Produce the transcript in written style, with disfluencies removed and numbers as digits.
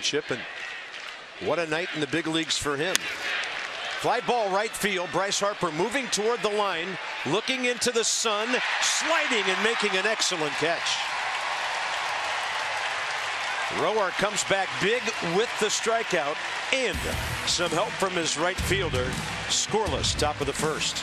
championship, and what a night in the big leagues for him. Fly ball right field. Bryce Harper moving toward the line, looking into the sun, sliding and making an excellent catch. Roar comes back big with the strikeout and some help from his right fielder. Scoreless, top of the first.